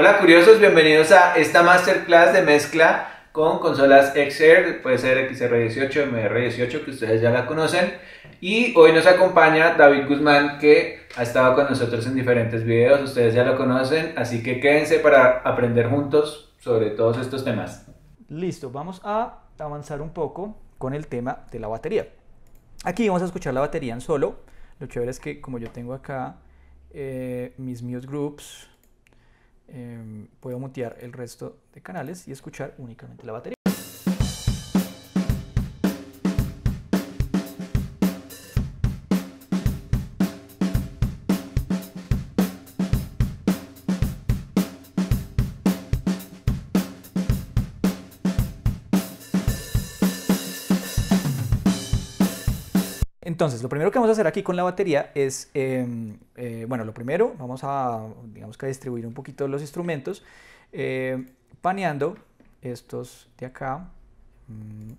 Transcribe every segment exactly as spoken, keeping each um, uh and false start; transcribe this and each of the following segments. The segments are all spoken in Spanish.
Hola curiosos, bienvenidos a esta masterclass de mezcla con consolas X R, puede ser X R dieciocho, M R dieciocho, que ustedes ya la conocen. Y hoy nos acompaña David Guzmán, que ha estado con nosotros en diferentes videos, ustedes ya lo conocen, así que quédense para aprender juntos sobre todos estos temas. Listo, vamos a avanzar un poco con el tema de la batería. Aquí vamos a escuchar la batería en solo. Lo chévere es que como yo tengo acá eh, mis mute groups, Eh, puedo mutear el resto de canales y escuchar únicamente la batería. Entonces, lo primero que vamos a hacer aquí con la batería es, eh, eh, bueno, lo primero vamos a, digamos que a distribuir un poquito los instrumentos, eh, paneando estos de acá. Mm,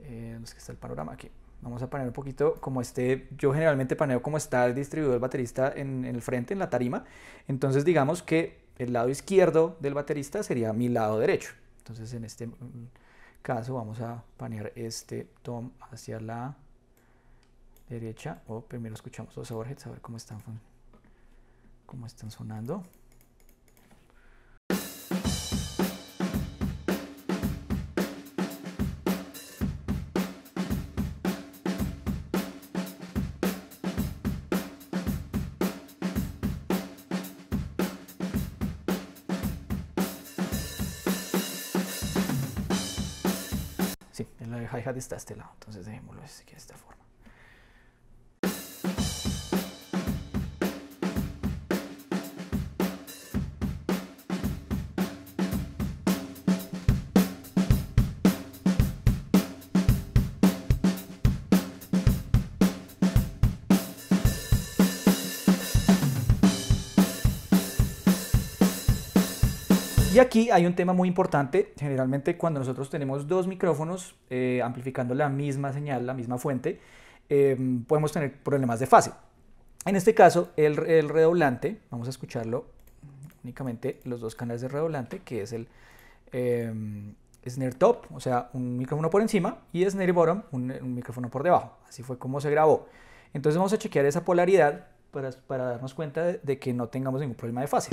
eh, ¿dónde está el panorama? Aquí. Vamos a panear un poquito como esté. Yo generalmente paneo como está el distribuidor baterista en, en el frente, en la tarima. Entonces, digamos que el lado izquierdo del baterista sería mi lado derecho. Entonces, en este caso vamos a panear este tom hacia la derecha. O oh, primero escuchamos los overheads a ver cómo están, cómo están sonando. Sí, el hi-hat está a este lado, entonces dejémoslo así de esta forma. Y aquí hay un tema muy importante. Generalmente cuando nosotros tenemos dos micrófonos eh, amplificando la misma señal, la misma fuente, eh, podemos tener problemas de fase. En este caso, el, el redoblante, vamos a escucharlo únicamente los dos canales de redoblante, que es el eh, snare top, o sea, un micrófono por encima, y snare bottom, un, un micrófono por debajo. Así fue como se grabó. Entonces vamos a chequear esa polaridad para, para darnos cuenta de, de que no tengamos ningún problema de fase.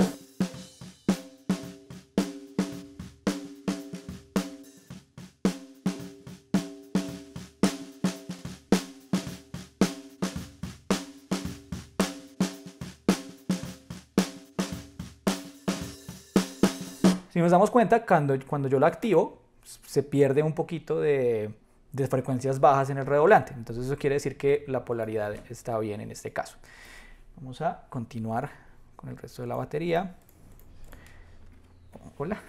Si nos damos cuenta, cuando, cuando yo la activo, se pierde un poquito de, de frecuencias bajas en el redoblante. Entonces eso quiere decir que la polaridad está bien en este caso. Vamos a continuar con el resto de la batería. Hola.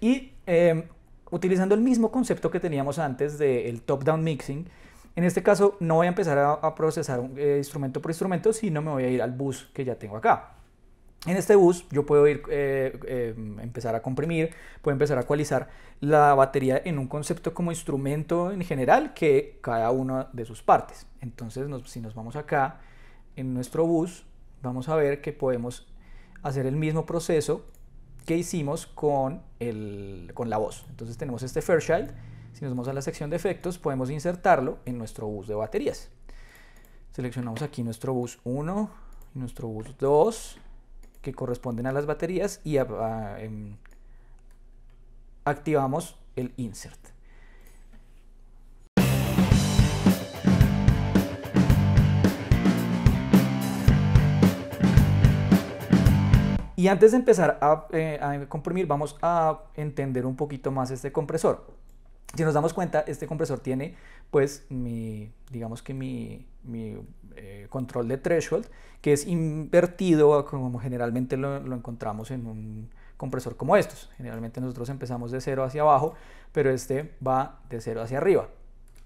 Y eh, utilizando el mismo concepto que teníamos antes del top-down mixing, en este caso no voy a empezar a, a procesar un, eh, instrumento por instrumento, sino me voy a ir al bus que ya tengo acá. En este bus yo puedo ir, eh, eh, empezar a comprimir, puedo empezar a ecualizar la batería en un concepto como instrumento en general que cada una de sus partes. Entonces nos, si nos vamos acá en nuestro bus, vamos a ver que podemos hacer el mismo proceso que hicimos con, el, con la voz. Entonces tenemos este Fairchild. Si nos vamos a la sección de efectos, podemos insertarlo en nuestro bus de baterías. Seleccionamos aquí nuestro bus uno y nuestro bus dos, que corresponden a las baterías, y a, a, em, activamos el insert. Y antes de empezar a, eh, a comprimir, vamos a entender un poquito más este compresor. Si nos damos cuenta, este compresor tiene, pues, mi, digamos que mi, mi eh, control de threshold, que es invertido como generalmente lo, lo encontramos en un compresor como estos. Generalmente nosotros empezamos de cero hacia abajo, pero este va de cero hacia arriba.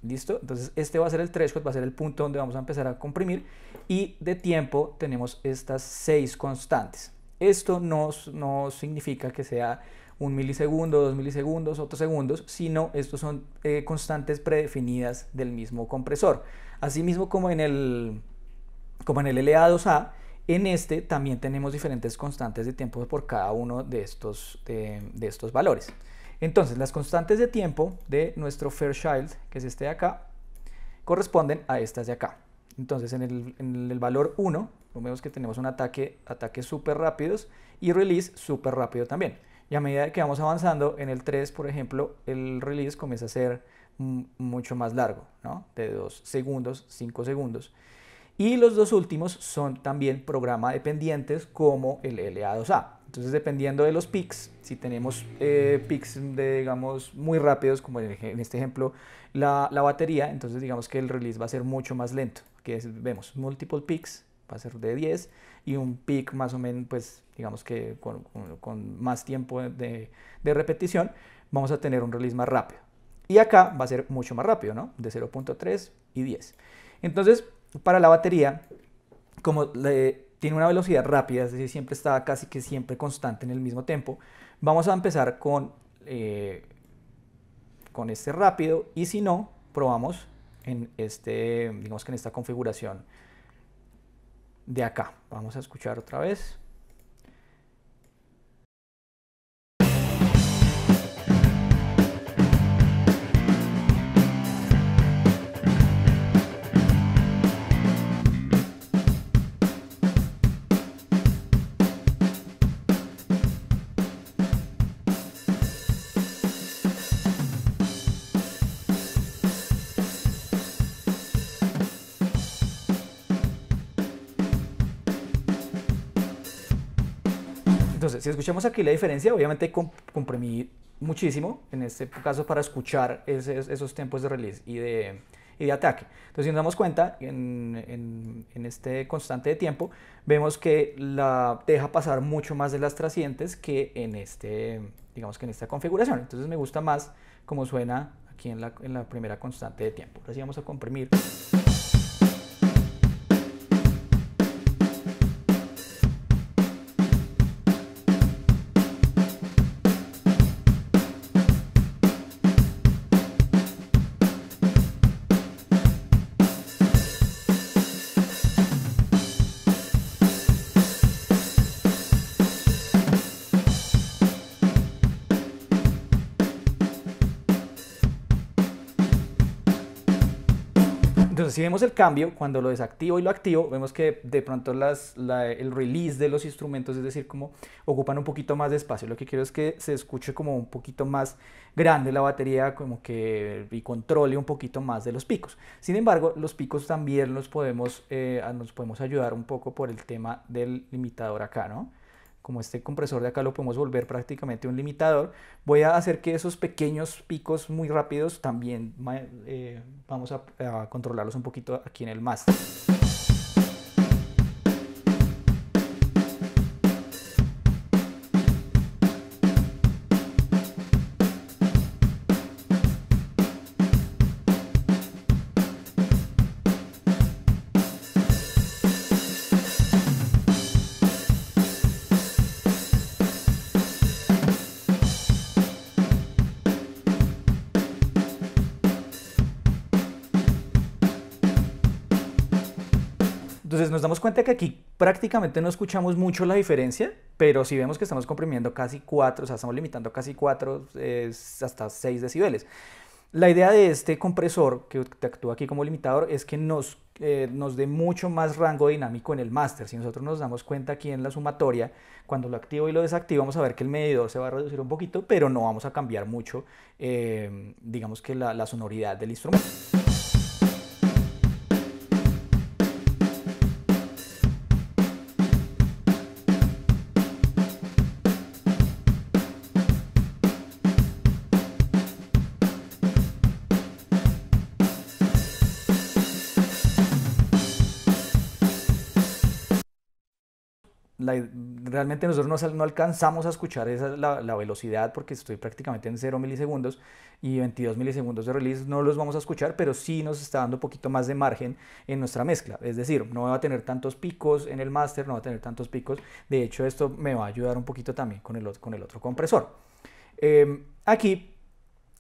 ¿Listo? Entonces este va a ser el threshold, va a ser el punto donde vamos a empezar a comprimir, y de tiempo tenemos estas seis constantes. Esto no, no significa que sea un milisegundo, dos milisegundos, otros segundos, sino estos son eh, constantes predefinidas del mismo compresor. Asimismo, como en el, como en el L A dos A, en este también tenemos diferentes constantes de tiempo por cada uno de estos, de, de estos valores. Entonces, las constantes de tiempo de nuestro Fairchild, que es este de acá, corresponden a estas de acá. Entonces, en el, en el valor uno, vemos que tenemos un ataque, ataques súper rápidos y release súper rápido también. Y a medida que vamos avanzando, en el tres, por ejemplo, el release comienza a ser mucho más largo, ¿no? De dos segundos, cinco segundos. Y los dos últimos son también programa dependientes, como el L A dos A. Entonces, dependiendo de los peaks, si tenemos eh, peaks de, digamos, muy rápidos, como en este ejemplo la, la batería, entonces digamos que el release va a ser mucho más lento. Aquí es, vemos multiple peaks, va a ser de diez, y un peak más o menos, pues digamos que con, con, con más tiempo de, de repetición, vamos a tener un release más rápido. Y acá va a ser mucho más rápido, ¿no? De cero punto tres y diez. Entonces, para la batería, como le, tiene una velocidad rápida, es decir, siempre está casi que siempre constante en el mismo tiempo, vamos a empezar con, eh, con este rápido, y si no, probamos en, este, digamos que en esta configuración de acá. Vamos a escuchar otra vez. Entonces, si escuchamos aquí la diferencia, obviamente comprimí muchísimo, en este caso para escuchar ese, esos tiempos de release y de, y de ataque. Entonces, si nos damos cuenta, en, en, en este constante de tiempo, vemos que la deja pasar mucho más de las trascientes que en, este, digamos que en esta configuración. Entonces, me gusta más como suena aquí en la, en la primera constante de tiempo. Ahora sí vamos a comprimir. Entonces, si vemos el cambio, cuando lo desactivo y lo activo, vemos que de pronto las, la, el release de los instrumentos, es decir, como ocupan un poquito más de espacio. Lo que quiero es que se escuche como un poquito más grande la batería, como que y controle un poquito más de los picos. Sin embargo, los picos también los podemos, eh, nos podemos ayudar un poco por el tema del limitador acá, ¿no? Como este compresor de acá lo podemos volver prácticamente un limitador, voy a hacer que esos pequeños picos muy rápidos también eh, vamos a, a controlarlos un poquito aquí en el máster. Entonces nos damos cuenta que aquí prácticamente no escuchamos mucho la diferencia, pero si vemos que estamos comprimiendo casi cuatro, o sea, estamos limitando casi cuatro, eh, hasta seis decibeles. La idea de este compresor que actúa aquí como limitador es que nos, eh, nos dé mucho más rango dinámico en el máster. Si nosotros nos damos cuenta aquí en la sumatoria, cuando lo activo y lo desactivo, vamos a ver que el medidor se va a reducir un poquito, pero no vamos a cambiar mucho, eh, digamos que la, la sonoridad del instrumento. la, realmente nosotros no, no alcanzamos a escuchar esa, la, la velocidad, porque estoy prácticamente en cero milisegundos y veintidós milisegundos de release no los vamos a escuchar, pero sí nos está dando un poquito más de margen en nuestra mezcla, es decir, no va a tener tantos picos en el máster, no va a tener tantos picos. De hecho, esto me va a ayudar un poquito también con el, con el otro compresor. Eh, aquí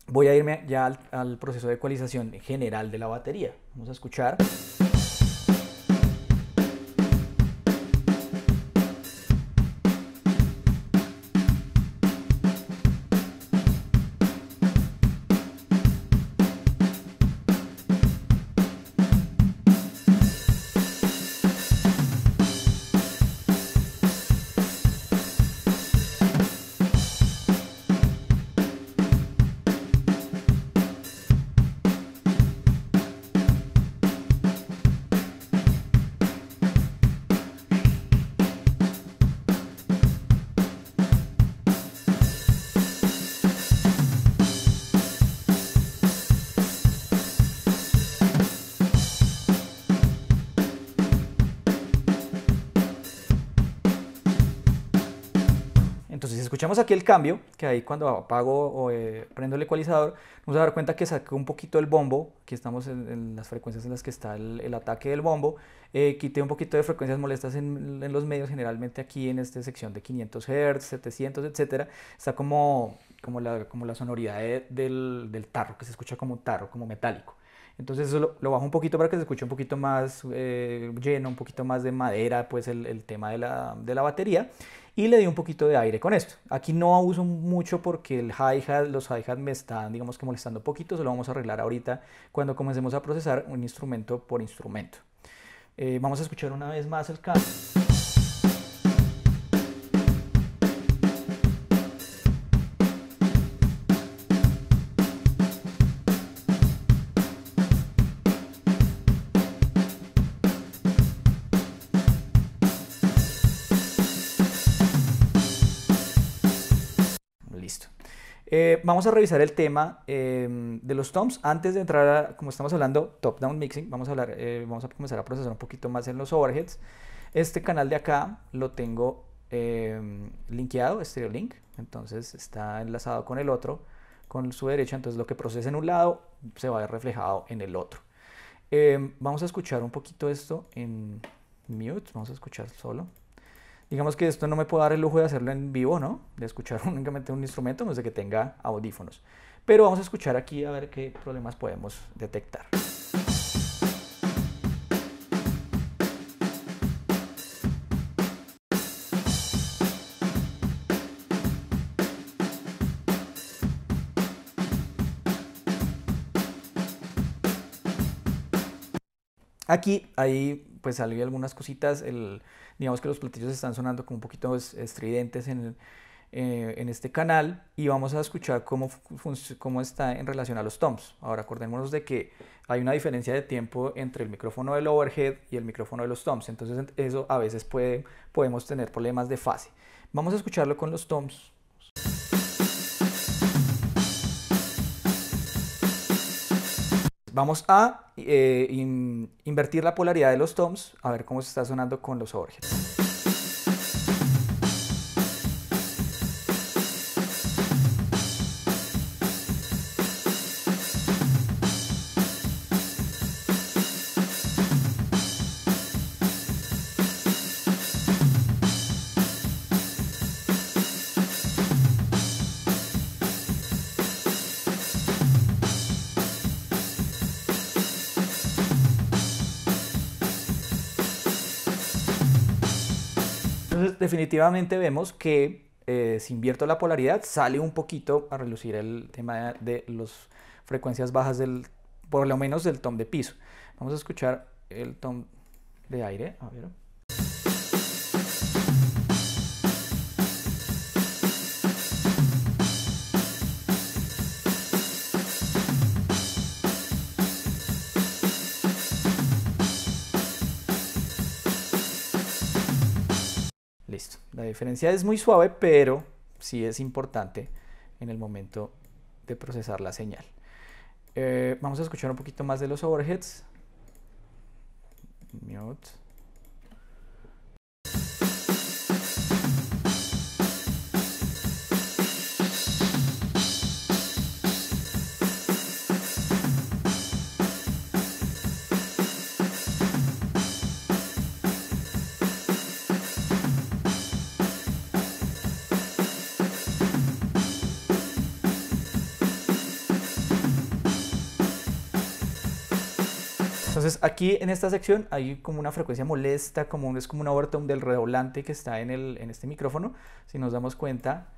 voy a irme ya al, al proceso de ecualización general de la batería. Vamos a escuchar. Entonces, escuchamos aquí el cambio, que ahí cuando apago o eh, prendo el ecualizador, vamos a dar cuenta que saqué un poquito el bombo. Aquí estamos en, en las frecuencias en las que está el, el ataque del bombo. Eh, quité un poquito de frecuencias molestas en, en los medios, generalmente aquí en esta sección de quinientos hertz, setecientos, etcétera. Está como, como, la, como la sonoridad de, del, del tarro, que se escucha como un tarro, como metálico. Entonces eso lo, lo bajo un poquito para que se escuche un poquito más eh, lleno, un poquito más de madera, pues el, el tema de la, de la batería. Y le di un poquito de aire con esto. Aquí no uso mucho porque el hi-hat, los hi-hat me están, digamos que molestando un poquito. Se lo vamos a arreglar ahorita cuando comencemos a procesar un instrumento por instrumento. Eh, vamos a escuchar una vez más el cambio. Eh, vamos a revisar el tema eh, de los toms antes de entrar a, como estamos hablando, top-down mixing. Vamos a, hablar, eh, vamos a comenzar a procesar un poquito más en los overheads. Este canal de acá lo tengo eh, linkeado, Stereo Link, entonces está enlazado con el otro, con su derecha. Entonces lo que procesa en un lado se va a ver reflejado en el otro. Eh, vamos a escuchar un poquito esto en mute, vamos a escuchar solo. Digamos que esto no me puedo dar el lujo de hacerlo en vivo, ¿no? De escuchar únicamente un instrumento, no sé que tenga audífonos. Pero vamos a escuchar aquí a ver qué problemas podemos detectar. Aquí hay... pues salió algunas cositas, el, digamos que los platillos están sonando como un poquito estridentes en, eh, en este canal, y vamos a escuchar cómo, cómo está en relación a los toms. Ahora acordémonos de que hay una diferencia de tiempo entre el micrófono del overhead y el micrófono de los toms, entonces eso a veces puede, podemos tener problemas de fase. Vamos a escucharlo con los toms. Vamos a eh, in, invertir la polaridad de los toms, a ver cómo se está sonando con los overheads. Entonces, definitivamente vemos que eh, si invierto la polaridad, sale un poquito a relucir el tema de, de las frecuencias bajas, del, por lo menos del tom de piso. Vamos a escuchar el tom de aire. A ver. Listo. La diferencia es muy suave, pero sí es importante en el momento de procesar la señal. Eh, vamos a escuchar un poquito más de los overheads. Mute. Entonces aquí en esta sección hay como una frecuencia molesta, como un, es como un overtone del redoblante que está en, el, en este micrófono, si nos damos cuenta.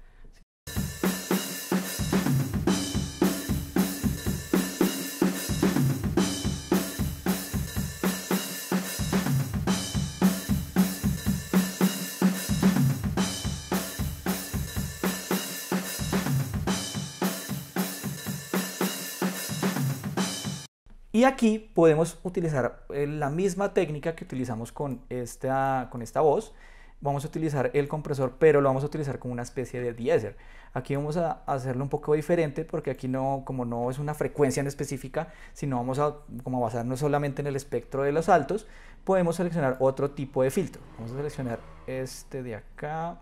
Y aquí podemos utilizar la misma técnica que utilizamos con esta, con esta voz. Vamos a utilizar el compresor, pero lo vamos a utilizar como una especie de deezer. Aquí vamos a hacerlo un poco diferente porque aquí no, como no es una frecuencia en específica, sino vamos a como basarnos solamente en el espectro de los altos, podemos seleccionar otro tipo de filtro. Vamos a seleccionar este de acá,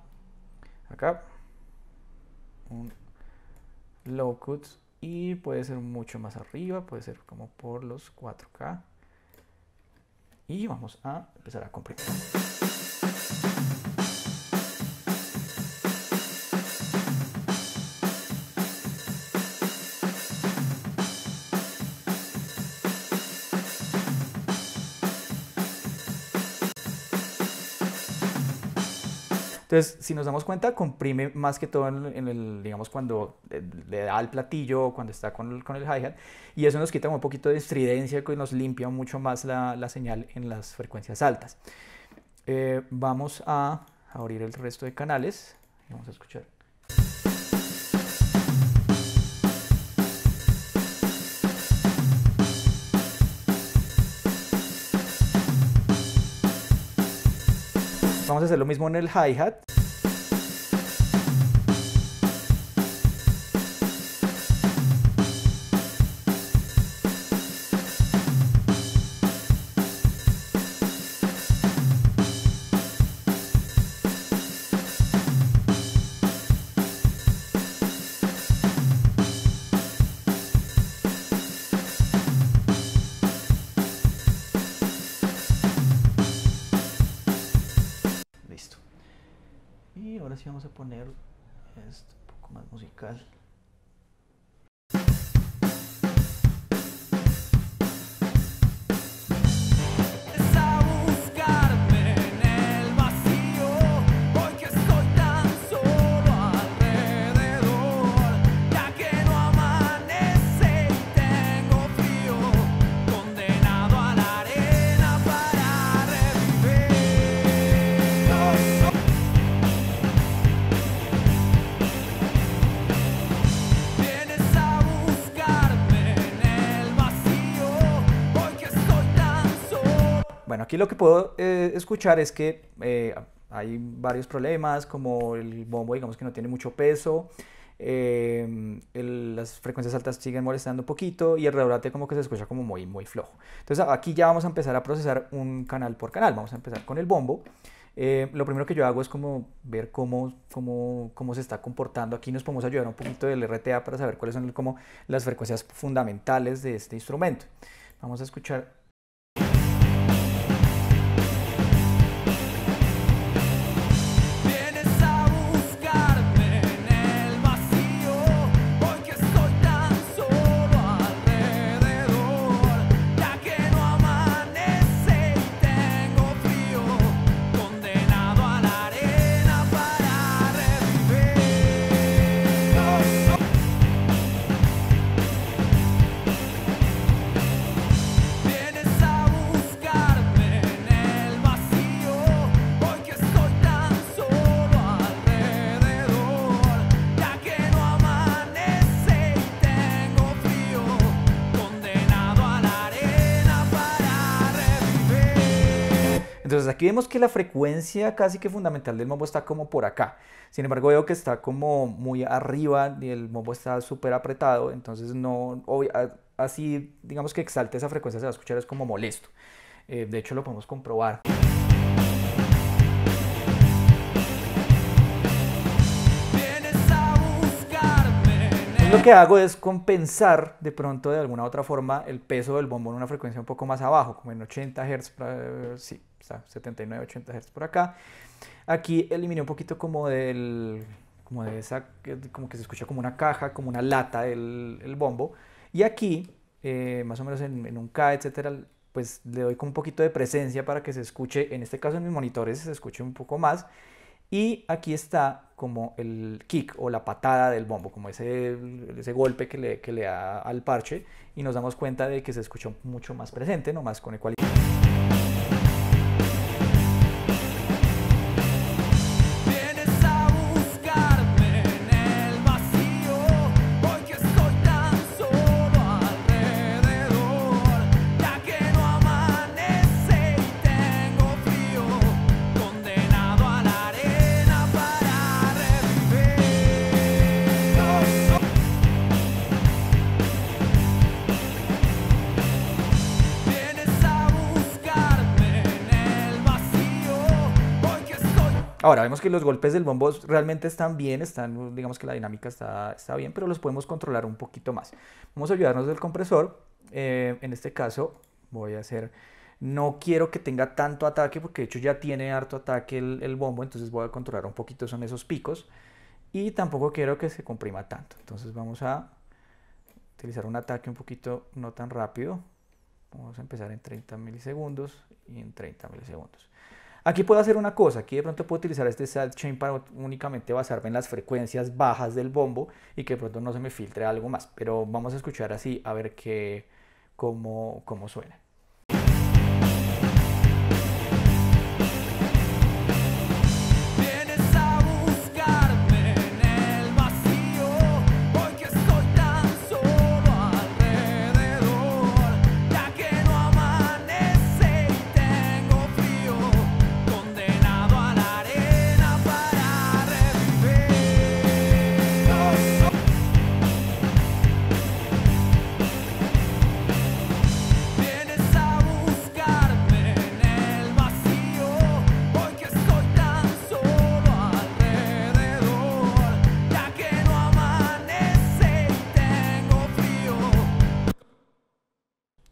acá, un low cuts. Y puede ser mucho más arriba, puede ser como por los cuatro K. Y vamos a empezar a comprimir. Entonces, si nos damos cuenta, comprime más que todo en el, en el digamos, cuando le da al platillo o cuando está con el, con el hi-hat. Y eso nos quita como un poquito de estridencia y nos limpia mucho más la, la señal en las frecuencias altas. Eh, vamos a abrir el resto de canales y vamos a escuchar. Vamos a hacer lo mismo en el hi-hat. Ahora sí vamos a poner esto un poco más musical. Aquí lo que puedo eh, escuchar es que eh, hay varios problemas, como el bombo, digamos que no tiene mucho peso, eh, el, las frecuencias altas siguen molestando un poquito y el redoblante como que se escucha como muy, muy flojo. Entonces aquí ya vamos a empezar a procesar un canal por canal. Vamos a empezar con el bombo. Eh, lo primero que yo hago es como ver cómo, cómo, cómo se está comportando. Aquí nos podemos ayudar un poquito del R T A para saber cuáles son como las frecuencias fundamentales de este instrumento. Vamos a escuchar. Entonces aquí vemos que la frecuencia casi que fundamental del bombo está como por acá. Sin embargo, veo que está como muy arriba y el bombo está súper apretado. Entonces no, obvio, así digamos que exalte esa frecuencia, se va a escuchar, es como molesto. Eh, de hecho lo podemos comprobar. Lo que hago es compensar de pronto de alguna otra forma el peso del bombo en una frecuencia un poco más abajo, como en ochenta hercios, sí, está setenta y nueve, ochenta hercios por acá. Aquí eliminé un poquito como del, como de esa, como que se escucha como una caja, como una lata el, el bombo. Y aquí, eh, más o menos en, en un K, etcétera, pues le doy con un poquito de presencia para que se escuche, en este caso en mis monitores se escuche un poco más. Y aquí está como el kick o la patada del bombo, como ese, ese golpe que le, que le da al parche, y nos damos cuenta de que se escuchó mucho más presente, nomás con ecualización. Ahora vemos que los golpes del bombo realmente están bien, están, digamos que la dinámica está, está bien, pero los podemos controlar un poquito más. Vamos a ayudarnos del compresor. Eh, en este caso voy a hacer, no quiero que tenga tanto ataque, porque de hecho ya tiene harto ataque el, el bombo, entonces voy a controlar un poquito, son esos picos, y tampoco quiero que se comprima tanto. Entonces vamos a utilizar un ataque un poquito no tan rápido. Vamos a empezar en treinta milisegundos y en treinta milisegundos. Aquí puedo hacer una cosa, aquí de pronto puedo utilizar este sidechain para únicamente basarme en las frecuencias bajas del bombo y que de pronto no se me filtre algo más, pero vamos a escuchar así a ver qué, cómo, cómo suena.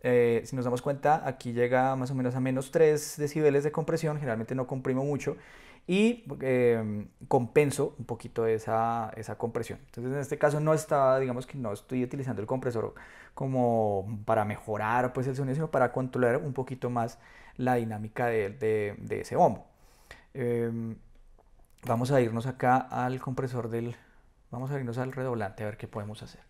Eh, si nos damos cuenta, aquí llega más o menos a menos tres decibeles de compresión, generalmente no comprimo mucho, y eh, compenso un poquito esa, esa compresión. Entonces en este caso no está, digamos que no estoy utilizando el compresor como para mejorar pues el sonido, sino para controlar un poquito más la dinámica de, de, de ese bombo. Eh, vamos a irnos acá al compresor del... vamos a irnos al redoblante a ver qué podemos hacer.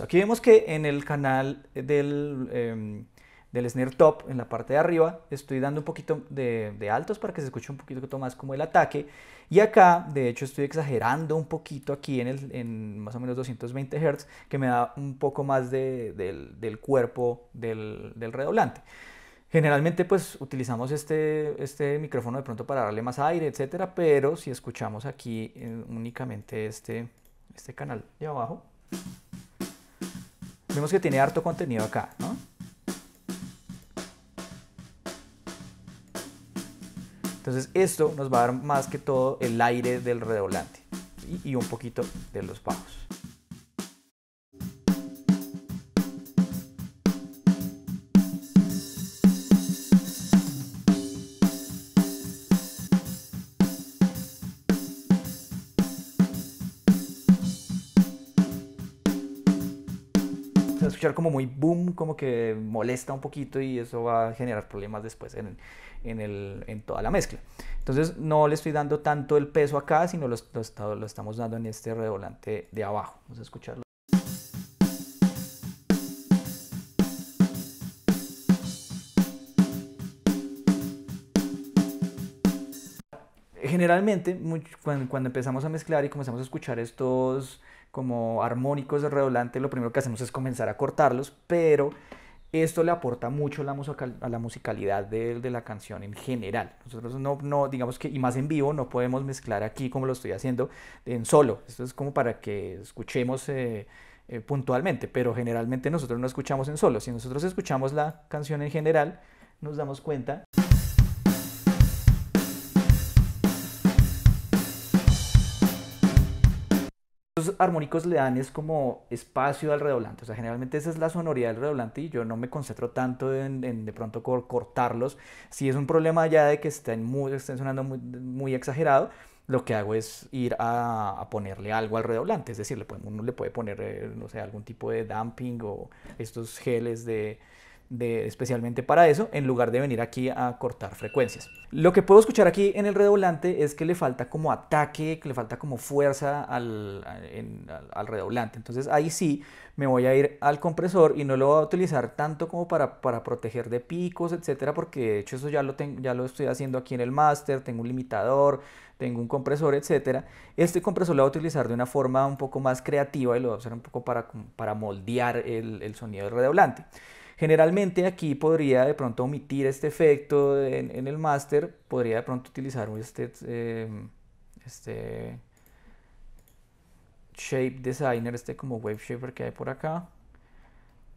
Aquí vemos que en el canal del, eh, del snare top, en la parte de arriba, estoy dando un poquito de, de altos para que se escuche un poquito más como el ataque. Y acá, de hecho, estoy exagerando un poquito aquí en, el, en más o menos doscientos veinte hercios, que me da un poco más de, del, del cuerpo del, del redoblante. Generalmente pues utilizamos este, este micrófono de pronto para darle más aire, etcétera, pero si escuchamos aquí eh, únicamente este, este canal de abajo, vemos que tiene harto contenido acá, ¿no? Entonces esto nos va a dar más que todo el aire del redoblante y, y un poquito de los bajos. a escuchar como muy boom, como que molesta un poquito y eso va a generar problemas después en, en, el, en toda la mezcla. Entonces no le estoy dando tanto el peso acá, sino lo, lo, lo estamos dando en este redoblante de abajo. Vamos a escucharlo. Generalmente, muy, cuando, cuando empezamos a mezclar y comenzamos a escuchar estos como armónicos de redoblante, lo primero que hacemos es comenzar a cortarlos, pero esto le aporta mucho la musical, a la musicalidad de, de la canción en general. Nosotros no, no, digamos que, y más en vivo, no podemos mezclar aquí como lo estoy haciendo en solo. Esto es como para que escuchemos eh, eh, puntualmente, pero generalmente nosotros no escuchamos en solo. Si nosotros escuchamos la canción en general, nos damos cuenta... armónicos le dan es como espacio al redoblante, o sea, generalmente esa es la sonoridad del redoblante y yo no me concentro tanto en, en de pronto cortarlos. Si es un problema ya de que estén, muy, estén sonando muy, muy exagerado, lo que hago es ir a, a ponerle algo al redoblante, es decir, le puede, uno le puede poner, no sé, algún tipo de damping o estos geles de... De, especialmente para eso, en lugar de venir aquí a cortar frecuencias. Lo que puedo escuchar aquí en el redoblante es que le falta como ataque, que le falta como fuerza al, en, al, al redoblante. Entonces ahí sí me voy a ir al compresor y no lo voy a utilizar tanto como para, para proteger de picos, etcétera, porque de hecho eso ya lo, tengo, ya lo estoy haciendo aquí en el máster. Tengo un limitador, tengo un compresor, etcétera. Este compresor lo voy a utilizar de una forma un poco más creativa y lo voy a usar un poco para, para moldear el, el sonido del redoblante. Generalmente aquí podría de pronto omitir este efecto en, en el máster, podría de pronto utilizar este, eh, este Shape Designer, este como Wave Shaper que hay por acá.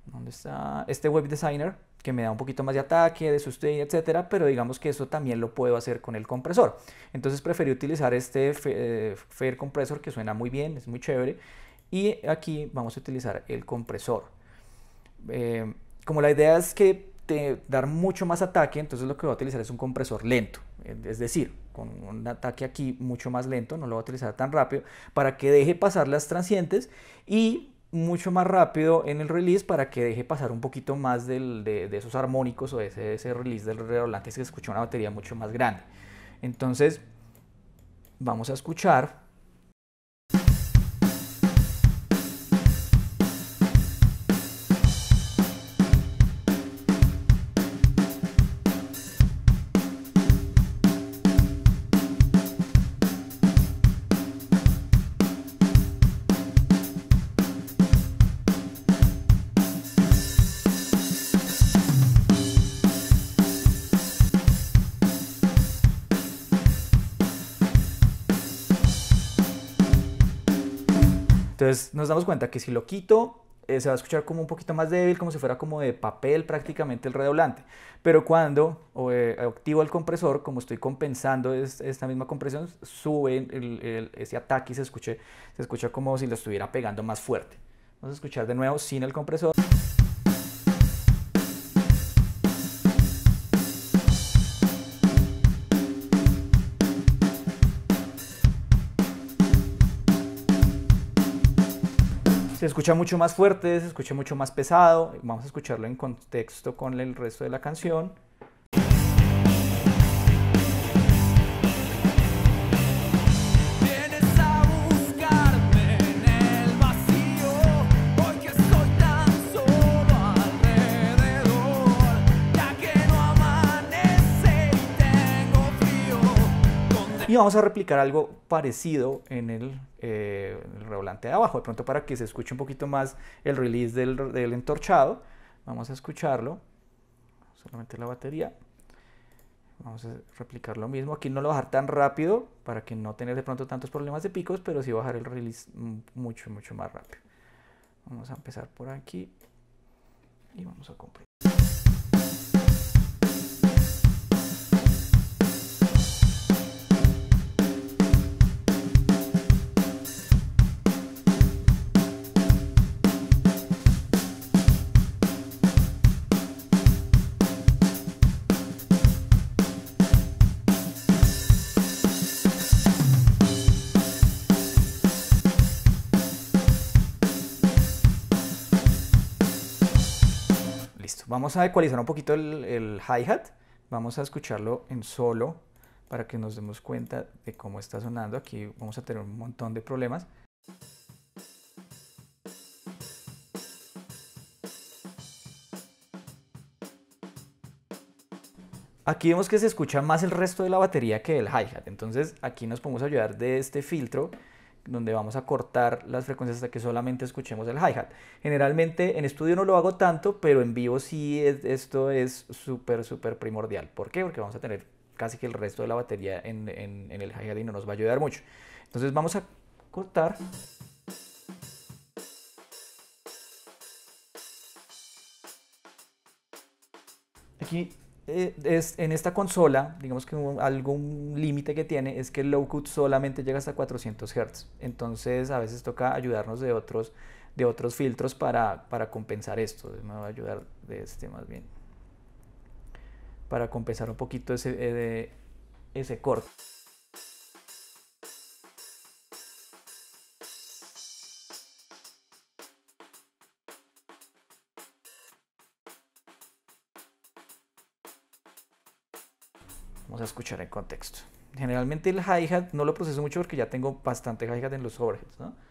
¿Dónde está? Este Wave Designer que me da un poquito más de ataque, de sustain, etcétera, pero digamos que eso también lo puedo hacer con el compresor. Entonces preferí utilizar este eh, Fair Compressor que suena muy bien, es muy chévere. Y aquí vamos a utilizar el compresor. Eh, Como la idea es que te dar mucho más ataque, entonces lo que voy a utilizar es un compresor lento, es decir, con un ataque aquí mucho más lento, no lo voy a utilizar tan rápido, para que deje pasar las transientes y mucho más rápido en el release para que deje pasar un poquito más del, de, de esos armónicos o de ese, ese release del redoblante, es que escucha una batería mucho más grande. Entonces, vamos a escuchar... Entonces nos damos cuenta que si lo quito, eh, se va a escuchar como un poquito más débil, como si fuera como de papel prácticamente el redoblante. Pero cuando eh, activo el compresor, como estoy compensando es, esta misma compresión, sube el, el, ese ataque y se, escuche, se escucha como si lo estuviera pegando más fuerte. Vamos a escuchar de nuevo sin el compresor. Se escucha mucho más fuerte, se escucha mucho más pesado. Vamos a escucharlo en contexto con el resto de la canción. Y vamos a replicar algo parecido en el, eh, el redoblante de abajo, de pronto para que se escuche un poquito más el release del, del entorchado. Vamos a escucharlo, solamente la batería. Vamos a replicar lo mismo, aquí no lo bajar tan rápido para que no tener de pronto tantos problemas de picos, pero sí bajar el release mucho, mucho más rápido. Vamos a empezar por aquí y vamos a comprimir. vamos a ecualizar un poquito el, el hi-hat. Vamos a escucharlo en solo para que nos demos cuenta de cómo está sonando. Aquí vamos a tener un montón de problemas. Aquí vemos que se escucha más el resto de la batería que el hi-hat. Entonces aquí nos podemos ayudar de este filtro donde vamos a cortar las frecuencias hasta que solamente escuchemos el hi-hat. Generalmente en estudio no lo hago tanto, pero en vivo sí es, esto es súper, súper primordial. ¿Por qué? Porque vamos a tener casi que el resto de la batería en, en, en el hi-hat y no nos va a ayudar mucho. Entonces vamos a cortar. Aquí eh, es, en esta consola, digamos que un, algún límite que tiene es que el low cut solamente llega hasta cuatrocientos hertz. Entonces a veces toca ayudarnos de otros, de otros filtros para, para compensar esto. Me voy a ayudar de este más bien. Para compensar un poquito ese, eh, ese corte. Vamos a escuchar en contexto. Generalmente el hi-hat no lo proceso mucho porque ya tengo bastante hi-hat en los overheads, ¿no?